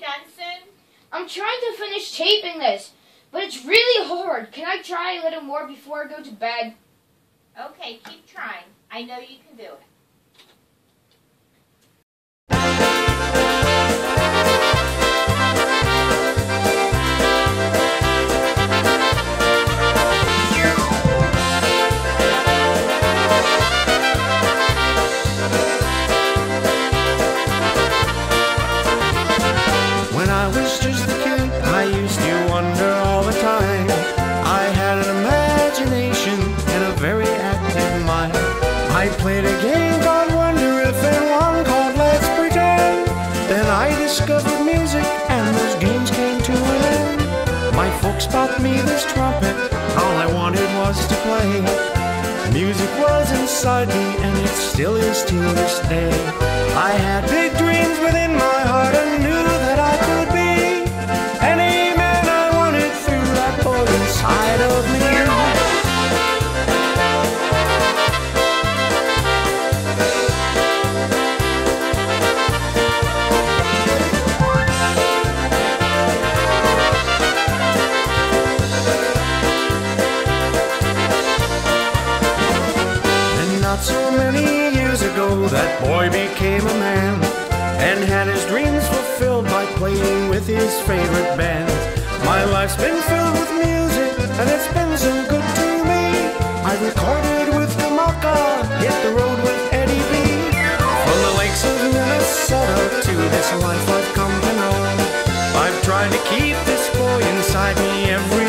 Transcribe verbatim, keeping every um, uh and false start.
dancing? I'm trying to finish taping this, but it's really hard. Can I try a little more before I go to bed? Okay, keep trying. I know you can do it. I played a game called Wonder If and one called Let's Pretend. Then I discovered music and those games came to an end. My folks bought me this trumpet, all I wanted was to play. Music was inside me and it still is to this day. I had big dreams within my heart and knew that I could be any man I wanted through that hole inside of me. So many years ago that boy became a man and had his dreams fulfilled by playing with his favorite band. My life's been filled with music and it's been so good to me. I recorded with Kamaka, hit the road with Eddie B. From the lakes of Minnesota to this life I've come to know, I've tried to keep this boy inside me every